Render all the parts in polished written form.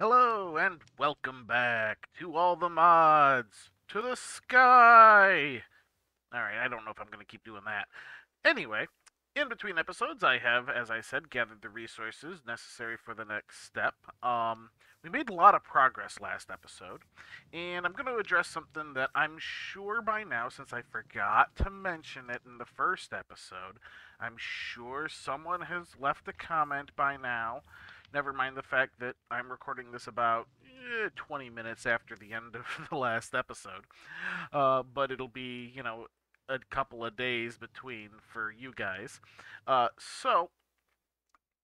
Hello and welcome back to all the mods, to the sky! Alright, I don't know if I'm going to keep doing that. Anyway, in between episodes I have, as I said, gathered the resources necessary for the next step. We made a lot of progress last episode, and I'm going to address something that I'm sure by now, since I forgot to mention it in the first episode, I'm sure someone has left a comment by now. Never mind the fact that I'm recording this about 20 minutes after the end of the last episode. But it'll be, you know, a couple of days between for you guys. So,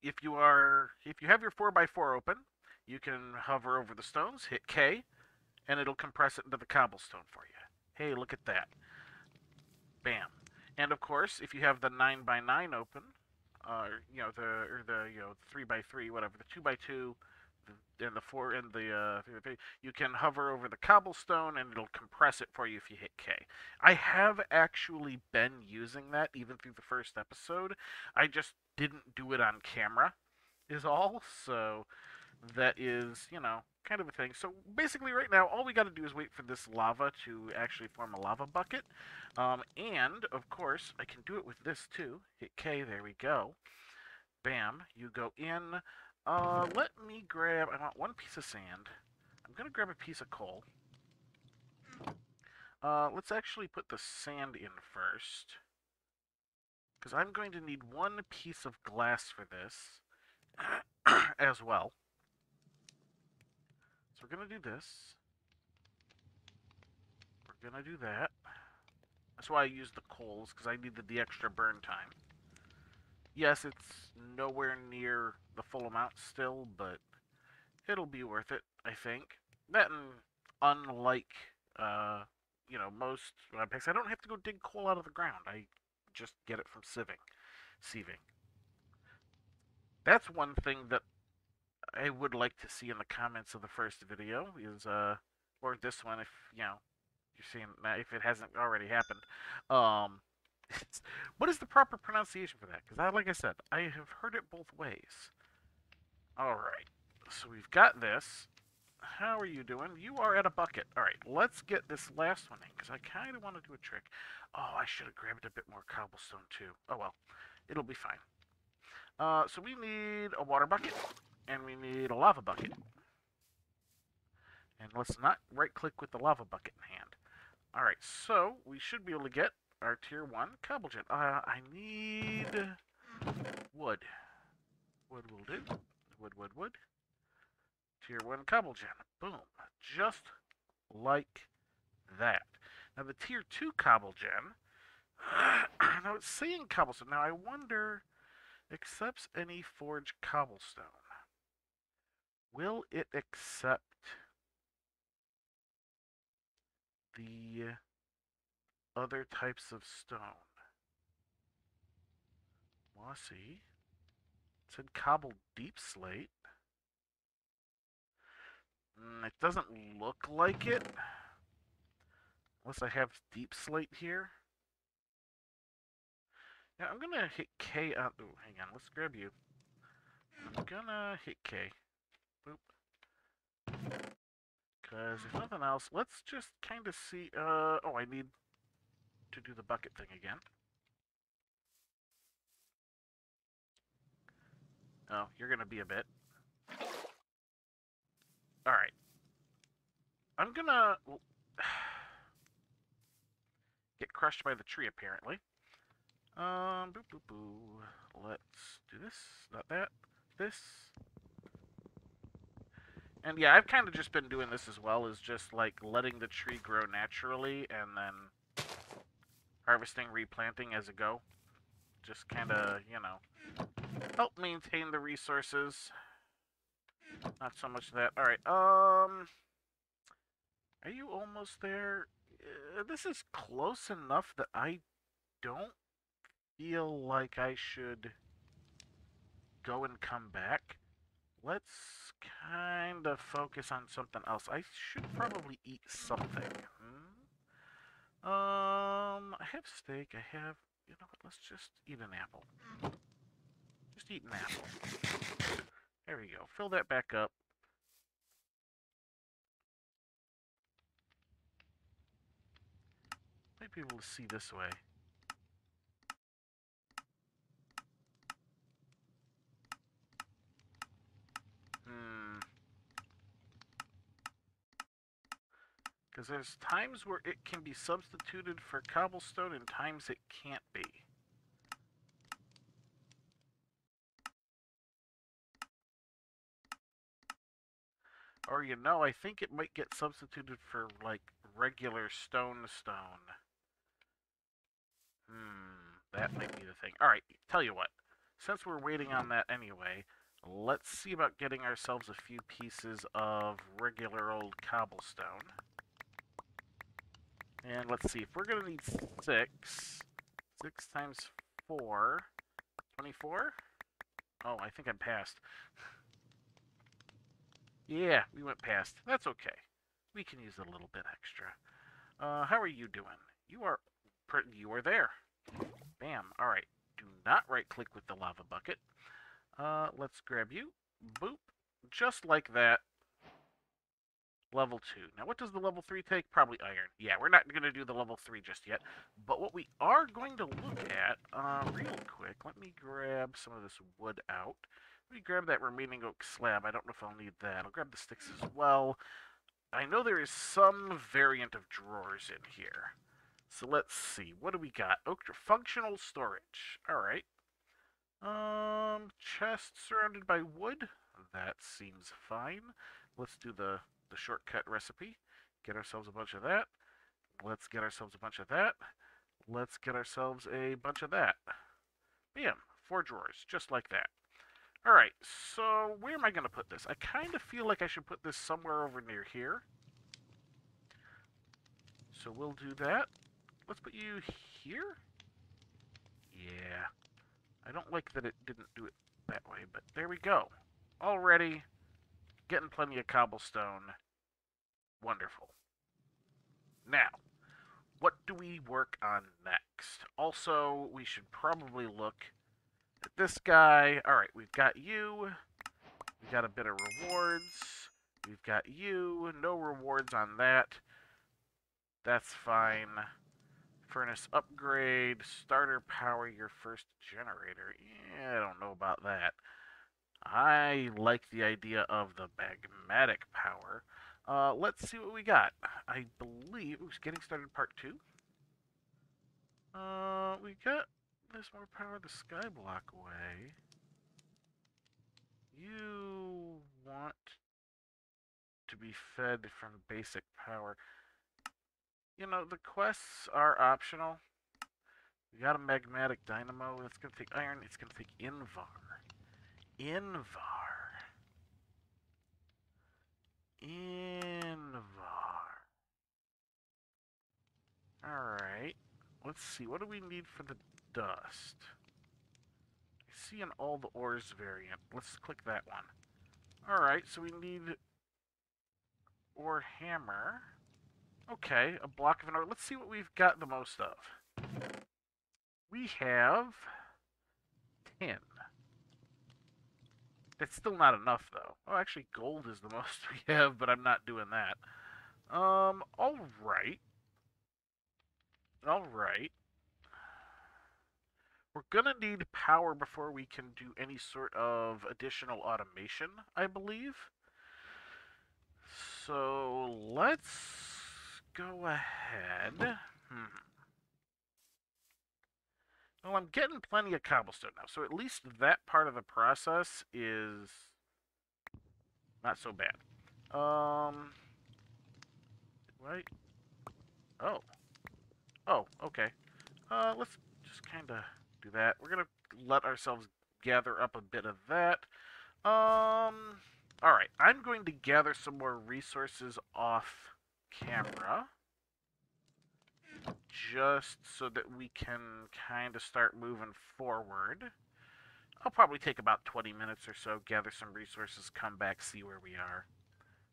if you have your 4x4 open, you can hover over the stones, hit K, and it'll compress it into the cobblestone for you. Hey, look at that. Bam. And, of course, if you have the 9x9 open, the 3x3, whatever, the 2x2, and the 4, and the you can hover over the cobblestone, and it'll compress it for you if you hit K. I have actually been using that even through the first episode. I just didn't do it on camera, is all. So that is, you know, kind of a thing. So basically, right now, all we got to do is wait for this lava to actually form a lava bucket. And, of course, I can do it with this, too. Hit K, there we go. Bam, you go in. Let me grab, I want one piece of sand. I'm going to grab a piece of coal. Let's actually put the sand in first, because I'm going to need one piece of glass for this as well. So we're going to do this. We're going to do that. That's why I use the coals, because I needed the extra burn time. Yes, it's nowhere near the full amount still, but it'll be worth it, I think. That, and unlike, you know, most picks, I don't have to go dig coal out of the ground. I just get it from sieving. That's one thing that I would like to see in the comments of the first video is, or this one, if, you know, you're seeing that, if it hasn't already happened. What is the proper pronunciation for that? Because, like I said, I have heard it both ways. Alright, so we've got this. How are you doing? You are at a bucket. Alright, let's get this last one in, because I kind of want to do a trick. Oh, I should have grabbed a bit more cobblestone, too. Oh, well. It'll be fine. So we need a water bucket. And we need a lava bucket. And let's not right-click with the lava bucket in hand. Alright, so we should be able to get our tier 1 cobblegen. I need wood. Wood will do. Wood. Tier 1 cobblegen. Boom. Just like that. Now the tier 2 cobblegen. Now it's saying cobblestone. Now I wonder, accepts any forged cobblestone. Will it accept the other types of stone? Mossy. It said cobbled deep slate. It doesn't look like it. Unless I have deep slate here. Now I'm going to hit K on... Oh, hang on. Let's grab you. I'm going to hit K. Because if nothing else, let's just kind of see, oh, I need to do the bucket thing again. Oh, you're going to be a bit. Alright. I'm going to get crushed by the tree, apparently. Let's do this, not that, this. And yeah, I've kind of just been doing this as well, is just like letting the tree grow naturally and then harvesting, replanting as it go. Just kind of, you know, help maintain the resources. Not so much that. All right. Are you almost there? This is close enough that I don't feel like I should go and come back. Let's kind of focus on something else. I should probably eat something. I have steak. I have... You know what? Let's just eat an apple. Just eat an apple. There we go. Fill that back up. might be able to see this way. Because there's times where it can be substituted for cobblestone and times it can't be. Or, you know, I think it might get substituted for, like, regular stone. That might be the thing. Alright, tell you what. Since we're waiting on that anyway, let's see about getting ourselves a few pieces of regular old cobblestone. And let's see, if we're going to need 6, 6 times 4, 24? Oh, I think I'm past. Yeah, we went past. That's okay. We can use a little bit extra. How are you doing? You are there. Bam. All right. Do not right-click with the lava bucket. Let's grab you. Boop. Just like that. Level 2. Now, what does the level 3 take? Probably iron. Yeah, we're not going to do the level 3 just yet. But what we are going to look at real quick, let me grab some of this wood out. Let me grab that remaining oak slab. I don't know if I'll need that. I'll grab the sticks as well. I know there is some variant of drawers in here. So let's see. What do we got? Oak functional storage. All right. Chest surrounded by wood. That seems fine. Let's do the shortcut recipe. Get ourselves a bunch of that. Let's get ourselves a bunch of that. Let's get ourselves a bunch of that. Bam. 4 drawers. Just like that. Alright, so where am I going to put this? I kind of feel like I should put this somewhere over near here. So we'll do that. Let's put you here? Yeah. I don't like that it didn't do it that way, but there we go. Already getting plenty of cobblestone. Wonderful. Now, what do we work on next? Also, we should probably look... this guy. Alright, we've got you. We've got a bit of rewards. We've got you. No rewards on that. That's fine. Furnace upgrade. Starter power your first generator. Yeah, I don't know about that. I like the idea of the magmatic power. Let's see what we got. I believe it was getting started part 2. We got... there's more power the skyblock way. You want to be fed from basic power. You know, the quests are optional. We got a magmatic dynamo. It's going to take iron. It's going to take Invar. Invar. Alright. Let's see. What do we need for the... dust. I see an all the ores variant. Let's click that one. Alright, so we need ore hammer. Okay, a block of an ore. Let's see what we've got the most of. We have 10. That's still not enough, though. Oh, actually, gold is the most we have, but I'm not doing that. Alright. Alright. We're going to need power before we can do any sort of additional automation, I believe. So let's go ahead. Well, I'm getting plenty of cobblestone now, so at least that part of the process is not so bad. Right? Oh. Oh, okay. Let's just kind of... that. We're going to let ourselves gather up a bit of that. Alright, I'm going to gather some more resources off camera. Just so that we can kind of start moving forward. I'll probably take about 20 minutes or so, gather some resources, come back, see where we are.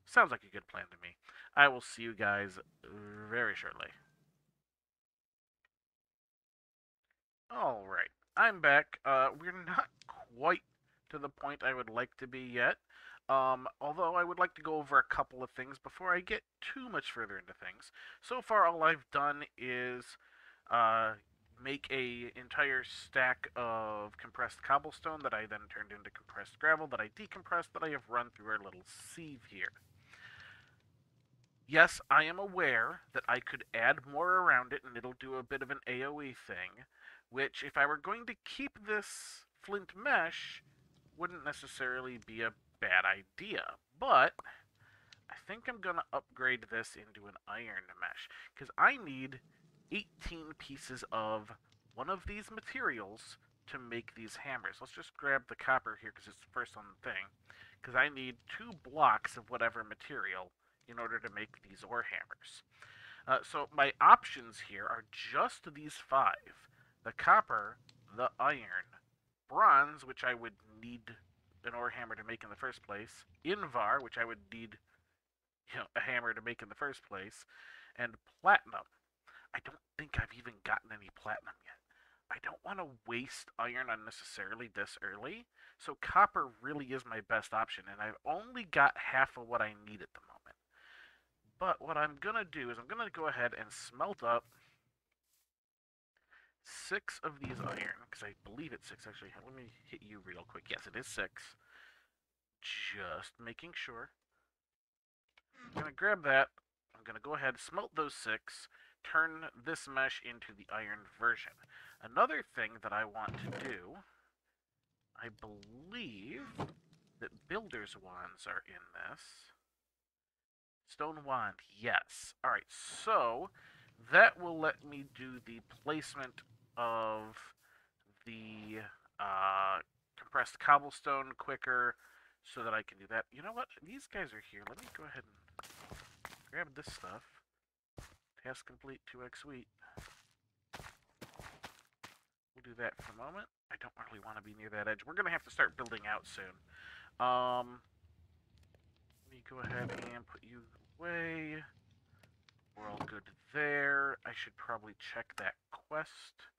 Sounds like a good plan to me. I will see you guys very shortly. Alright, I'm back. We're not quite to the point I would like to be yet. Although I would like to go over a couple of things before I get too much further into things. So far, all I've done is make an entire stack of compressed cobblestone that I then turned into compressed gravel that I decompressed, that I have run through our little sieve here. Yes, I am aware that I could add more around it and it'll do a bit of an AoE thing, which, if I were going to keep this flint mesh, wouldn't necessarily be a bad idea, but I think I'm going to upgrade this into an iron mesh, because I need 18 pieces of one of these materials to make these hammers. Let's just grab the copper here, because it's the first on the thing, because I need 2 blocks of whatever material in order to make these ore hammers. So my options here are just these 5. The copper, the iron, bronze, which I would need an ore hammer to make in the first place, invar, which I would need a hammer to make in the first place, and platinum. I don't think I've even gotten any platinum yet. I don't want to waste iron unnecessarily this early, so copper really is my best option, and I've only got half of what I need at the moment. But what I'm going to do is I'm going to go ahead and smelt up 6 of these iron, because I believe it's 6, actually. Let me hit you real quick. Yes, it is 6. Just making sure. I'm going to grab that. I'm going to go ahead, smelt those 6, turn this mesh into the iron version. Another thing that I want to do, I believe that builder's wands are in this. Stone wand, yes. Alright, so that will let me do the placement of the compressed cobblestone quicker, so that I can do that. You know what? These guys are here. Let me go ahead and grab this stuff. Task complete, 2x wheat. We'll do that for a moment. I don't really want to be near that edge. We're going to have to start building out soon. Let me go ahead and put you away. We're all good there. I should probably check that quest.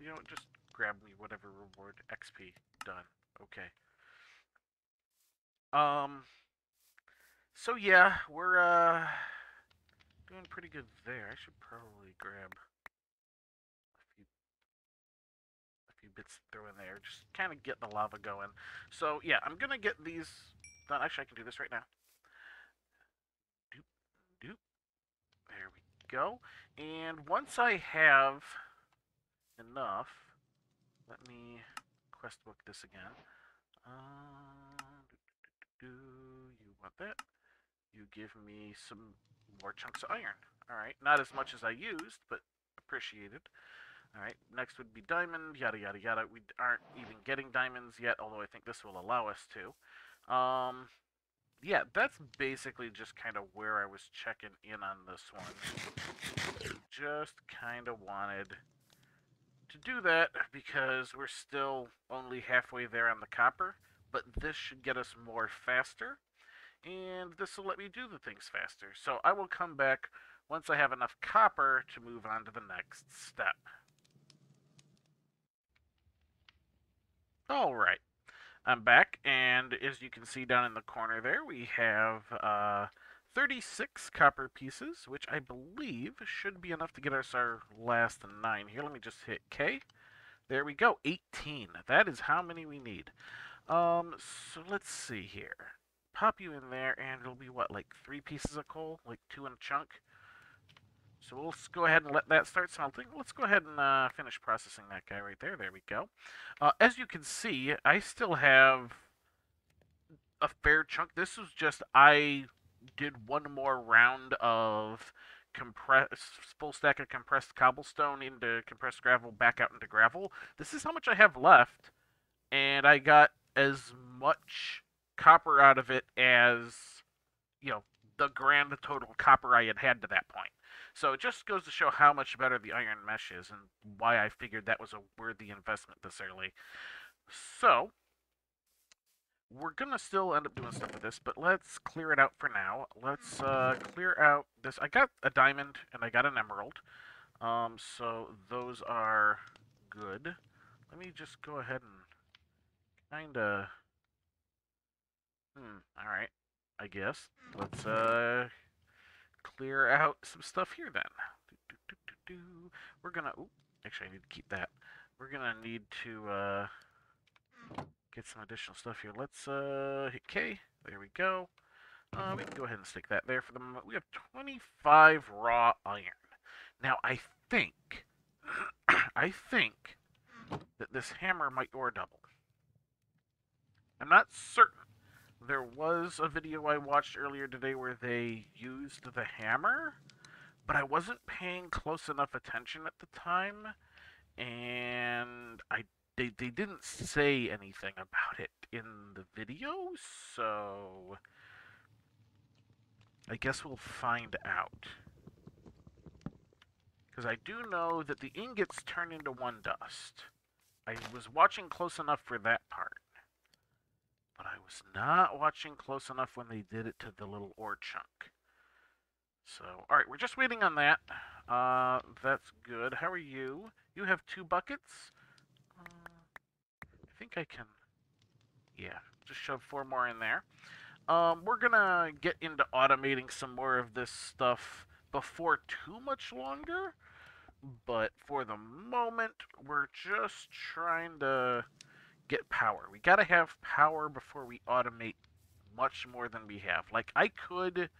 You know, just grab me whatever reward. XP. Done. Okay. So yeah, we're doing pretty good there. I should probably grab a few bits to throw in there. Just kind of get the lava going. So yeah, I'm gonna get these done. Actually, I can do this right now. There we go. And once I have enough, let me quest book this again. You want that? You give me some more chunks of iron. Alright, not as much as I used, but appreciated. Alright, next would be diamond, yada yada yada. We aren't even getting diamonds yet, although I think this will allow us to. Yeah, that's basically just kind of where I was checking in on this one. Just kind of wanted to do that because we're still only halfway there on the copper, but this should get us more faster, and this will let me do the things faster. So I will come back once I have enough copper to move on to the next step. All right. I'm back, and as you can see down in the corner there, we have 36 copper pieces, which I believe should be enough to get us our last 9 here. Let me just hit K. There we go, 18. That is how many we need. So let's see here. Pop you in there, and it'll be, what, like 3 pieces of coal? Like 2 in a chunk? So we'll go ahead and let that start smelting. Let's go ahead and finish processing that guy right there. There we go. As you can see, I still have a fair chunk. This was just, I did one more round of full stack of compressed cobblestone into compressed gravel, back out into gravel. This is how much I have left, and I got as much copper out of it as, you know, the grand total copper I had had to that point. So it just goes to show how much better the iron mesh is and why I figured that was a worthy investment this early. So we're going to still end up doing stuff with this, but let's clear it out for now. Let's clear out this. I got a diamond and I got an emerald. So those are good. Let me just go ahead and kind of Alright, I guess. Let's clear out some stuff here then. We're gonna... Ooh, actually, I need to keep that. We're gonna need to get some additional stuff here. Let's hit K. There we go. We can go ahead and stick that there for the moment. We have 25 raw iron. Now, I think that this hammer might ore double. I'm not certain. There was a video I watched earlier today where they used the hammer, but I wasn't paying close enough attention at the time, and they didn't say anything about it in the video, so I guess we'll find out. Because I do know that the ingots turn into one dust. I was watching close enough for that part. But I was not watching close enough when they did it to the little ore chunk. So, alright, we're just waiting on that. That's good. How are you? You have 2 buckets? I think I can... Yeah, just shove 4 more in there. We're gonna get into automating some more of this stuff before too much longer, but for the moment, we're just trying to get power. We gotta have power before we automate much more than we have. Like, I could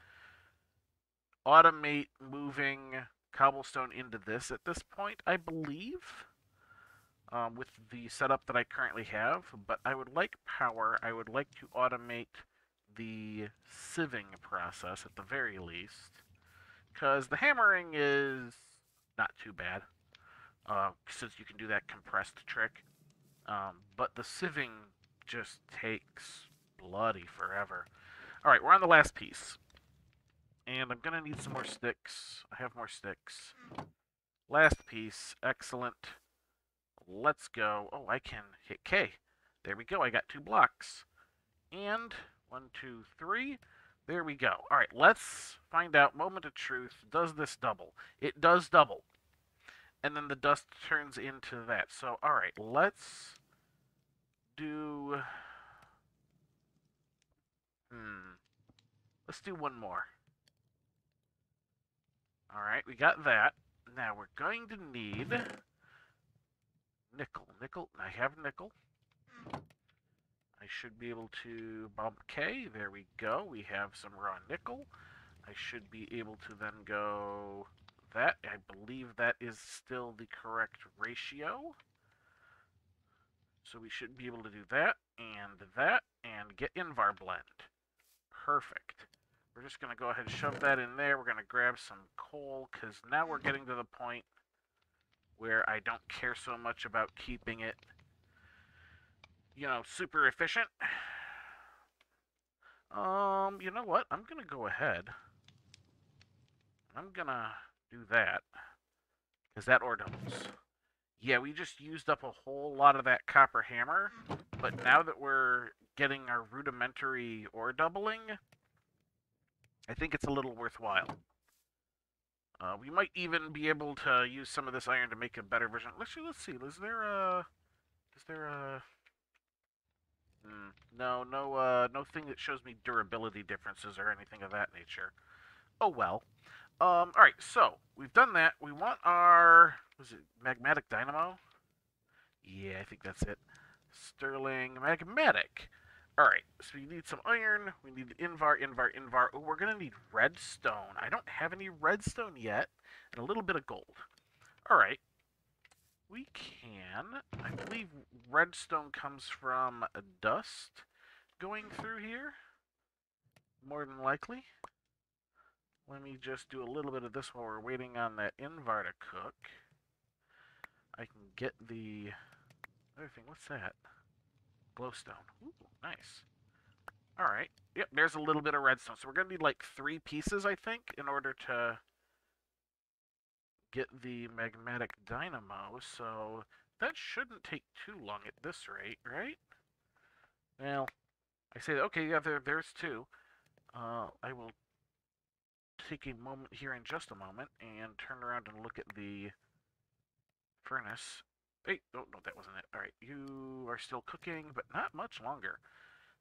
automate moving cobblestone into this at this point, I believe, with the setup that I currently have, but I would like power. I would like to automate the sieving process at the very least. Because the hammering is not too bad, since you can do that compressed trick. But the sieving just takes bloody forever. Alright, we're on the last piece. And I'm going to need some more sticks. I have more sticks. Last piece. Excellent. Let's go. Oh, I can hit K. There we go. I got 2 blocks. And 1, 2, 3... There we go. All right, let's find out, moment of truth, does this double? It does double. And then the dust turns into that. So, all right, let's do... Let's do one more. All right, we got that. Now we're going to need nickel. Nickel, I have nickel. I should be able to bump K. There we go. We have some raw nickel. I should be able to then go that. I believe that is still the correct ratio. So we should be able to do that and get Invar Blend. Perfect. We're just going to go ahead and shove that in there. We're going to grab some coal because now we're getting to the point where I don't care so much about keeping it, you know, super efficient. You know what? I'm gonna go ahead. I'm gonna do that. Because that ore doubles. Yeah, we just used up a whole lot of that copper hammer. But now that we're getting our rudimentary ore doubling, I think it's a little worthwhile. We might even be able to use some of this iron to make a better version. Let's see. Is there a... No thing that shows me durability differences or anything of that nature. Oh, well. Alright, so, we've done that. We want our... Was it magmatic dynamo? Yeah, I think that's it. Sterling magmatic. Alright, so we need some iron. We need Invar. Oh, we're going to need redstone. I don't have any redstone yet. And a little bit of gold. Alright. We can, I believe redstone comes from dust going through here, more than likely. Let me just do a little bit of this while we're waiting on that Invar to cook. I can get the other thing, what's that? Glowstone. Ooh, nice. Alright, yep, there's a little bit of redstone. So we're going to need like 3 pieces, I think, in order to get the magmatic dynamo, so that shouldn't take too long at this rate, right? Well, I say that, okay, yeah, there's 2. I will take a moment here in just a moment and turn around and look at the furnace. Hey, oh, no, that wasn't it. All right, you are still cooking, but not much longer.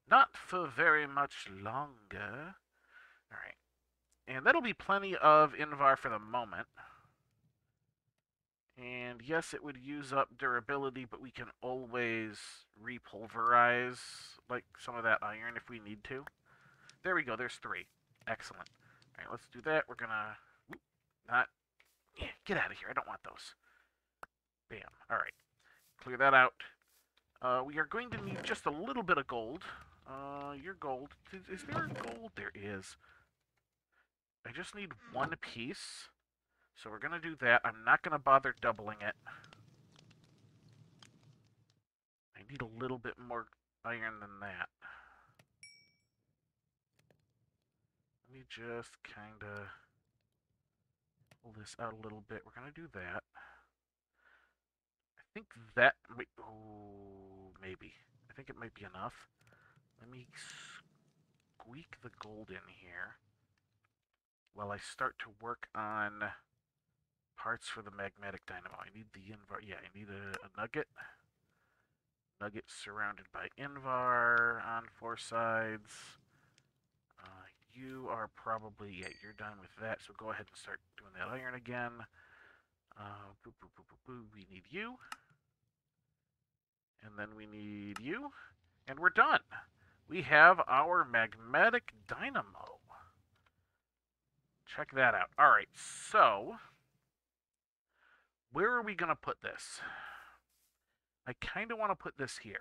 Not for very much longer. Alright. And that'll be plenty of Invar for the moment. And yes, it would use up durability, but we can always repulverize, like, some of that iron if we need to. There we go. There's 3. Excellent. All right, let's do that. We're going to... Not... Yeah, get out of here. I don't want those. Bam. All right. Clear that out. We are going to need just a little bit of gold. Your gold... Is there gold? There is. I just need 1 piece. So we're going to do that. I'm not going to bother doubling it. I need a little bit more iron than that. Let me just kind of pull this out a little bit. We're going to do that. I think that... Wait, oh, maybe. I think it might be enough. Let me squeak the gold in here while I start to work on... parts for the magmatic dynamo. I need the Invar. Yeah, I need a nugget. Nugget surrounded by Invar on 4 sides. You are probably... Yeah, you're done with that, so go ahead and start doing that iron again. Boop, boop, boop, boop, boop. We need you. And then we need you. And we're done. We have our magmatic dynamo. Check that out. Alright, so... Where are we going to put this? I kind of want to put this here.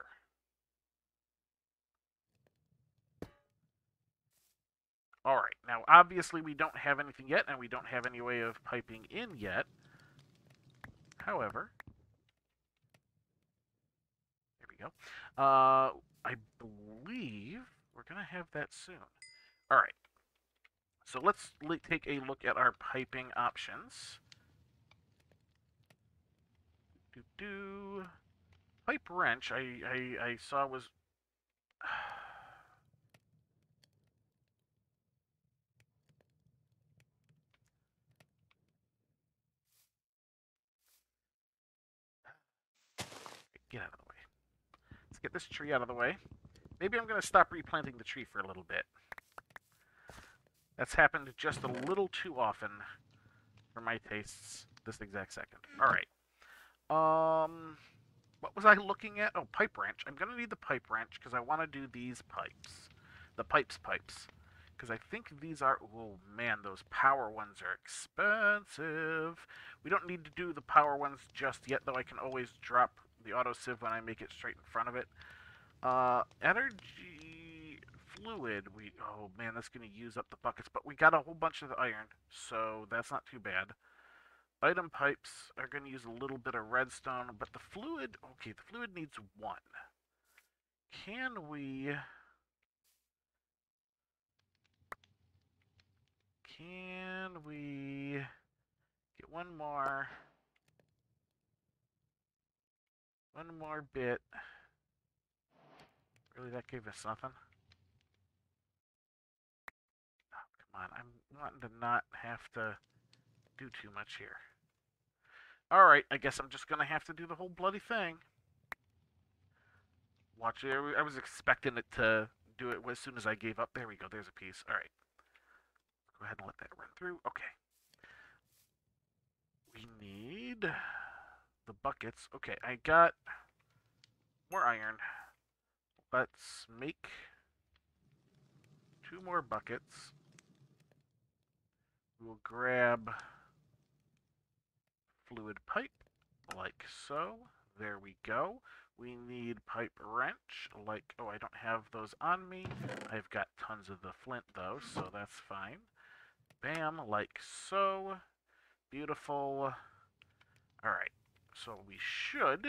All right. Now, obviously, we don't have anything yet, and we don't have any way of piping in yet. However, there we go. I believe we're going to have that soon. All right. So let's take a look at our piping options. Pipe wrench, I saw was... Get out of the way. Let's get this tree out of the way. Maybe I'm going to stop replanting the tree for a little bit. That's happened just a little too often for my tastes this exact second. Alright. What was I looking at? Oh, pipe wrench. I'm going to need the pipe wrench because I want to do these pipes. The pipes. Because I think these are... Oh, man, those power ones are expensive. We don't need to do the power ones just yet, though I can always drop the auto sieve when I make it straight in front of it. Energy fluid. Oh, man, that's going to use up the buckets. But we got a whole bunch of the iron, so that's not too bad. Item pipes are going to use a little bit of redstone, but the fluid... Okay, the fluid needs 1. Can we... get 1 more... 1 more bit. Really, that gave us nothing? Oh, come on, I'm wanting to not have to do too much here. Alright, I guess I'm just going to have to do the whole bloody thing. Watch it. I was expecting it to do it as soon as I gave up. There we go. There's a piece. Alright. Go ahead and let that run through. Okay. We need the buckets. Okay, I got more iron. Let's make 2 more buckets. We'll grab... fluid pipe, like so. There we go. We need pipe wrench, like... Oh, I don't have those on me. I've got tons of the flint, though, so that's fine. Bam, like so. Beautiful. Alright, so we should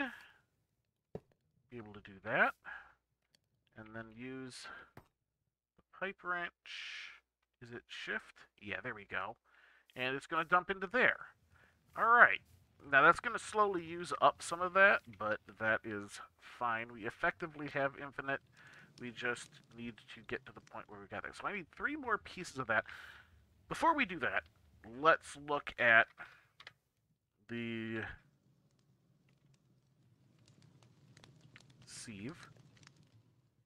be able to do that. And then use the pipe wrench. Is it shift? Yeah, there we go. And it's going to dump into there. Alright, now that's going to slowly use up some of that, but that is fine. We effectively have infinite. We just need to get to the point where we got it. So I need 3 more pieces of that. Before we do that, let's look at the sieve.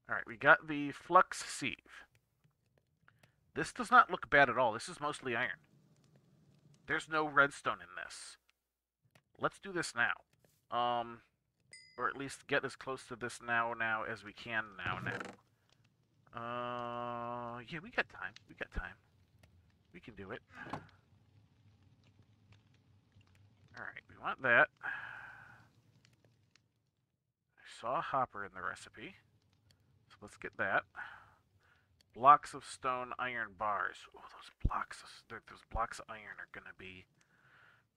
Alright, we got the flux sieve. This does not look bad at all. This is mostly iron. There's no redstone in this. Let's do this now. Or at least get as close to this now as we can now. Yeah, we got time. We got time. We can do it. Alright, we want that. I saw a hopper in the recipe. So let's get that. Blocks of stone, iron bars. Oh, those blocks of iron are gonna be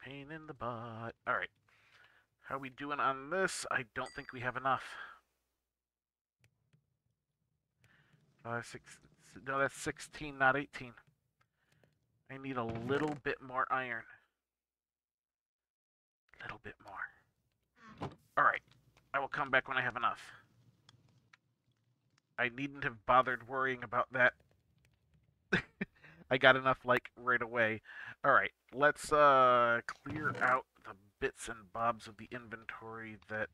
pain in the butt. Alright. How are we doing on this? I don't think we have enough. 5, 6, no, that's 16, not 18. I need a little bit more iron. A little bit more. Alright. I will come back when I have enough. I needn't have bothered worrying about that. I got enough, like, right away. Alright, let's clear out the bits and bobs of the inventory that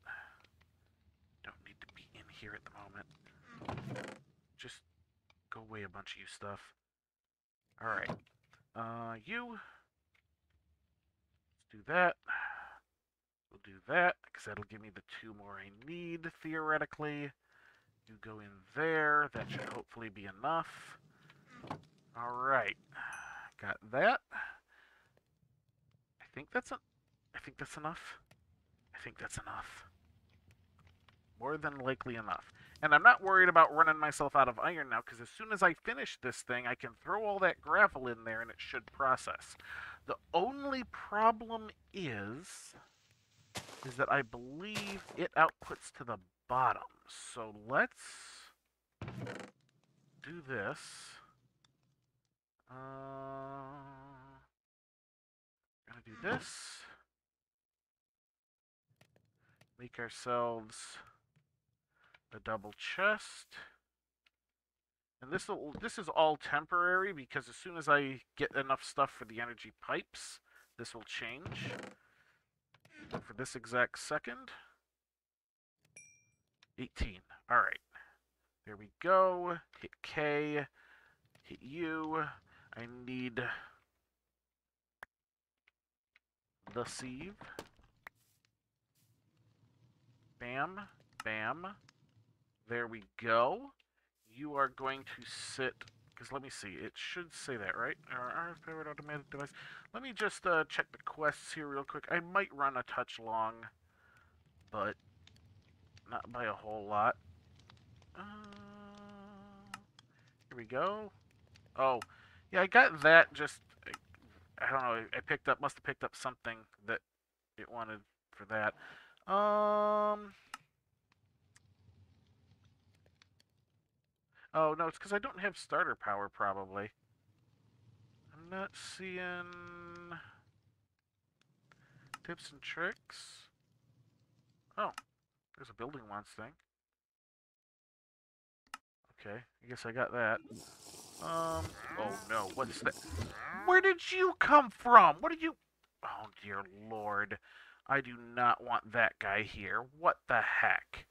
don't need to be in here at the moment. Just go away a bunch of you stuff. Alright. Let's do that. We'll do that, because that'll give me the 2 more I need, theoretically. You go in there. That should hopefully be enough. Alright. Got that. I think that's enough. I think that's enough. More than likely enough. And I'm not worried about running myself out of iron now, because as soon as I finish this thing, I can throw all that gravel in there and it should process. The only problem is that I believe it outputs to the bottom. So let's do this. Gonna do this. Make ourselves a double chest. And this is all temporary, because as soon as I get enough stuff for the energy pipes, this will change. For this exact second. 18. Alright. There we go. Hit K. Hit U. I need the sieve. Bam. Bam. There we go. You are going to sit... Because let me see. It should say that, right? Our favorite automated device. Let me just check the quests here real quick. I might run a touch long, but... not by a whole lot. Here we go. Oh, yeah, I got that. Just, I don't know. I picked up, must have picked up something that it wanted for that. Oh no, it's because I don't have starter power. Probably. I'm not seeing tips and tricks. Oh. There's a building once thing. Okay, I guess I got that. Oh no, what is that? Where did you come from? What did you... Oh dear lord. I do not want that guy here. What the heck?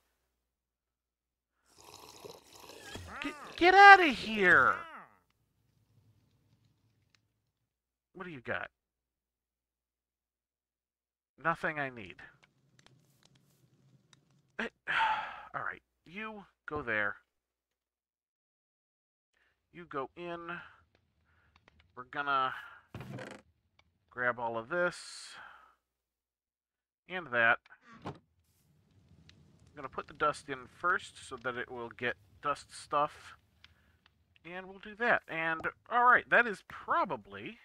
Get out of here! What do you got? Nothing I need. Alright, you go there. You go in. We're gonna grab all of this. And that. I'm gonna put the dust in first so that it will get dust stuff. And we'll do that. And, alright, that is probably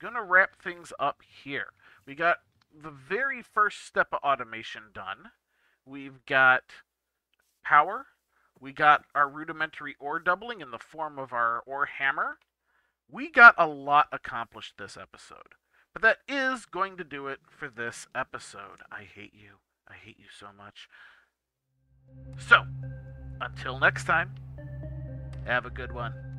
gonna wrap things up here. We got the very first step of automation done. We've got power. We got our rudimentary ore doubling in the form of our ore hammer. We got a lot accomplished this episode. But that is going to do it for this episode. I hate you. I hate you so much. So, until next time, have a good one.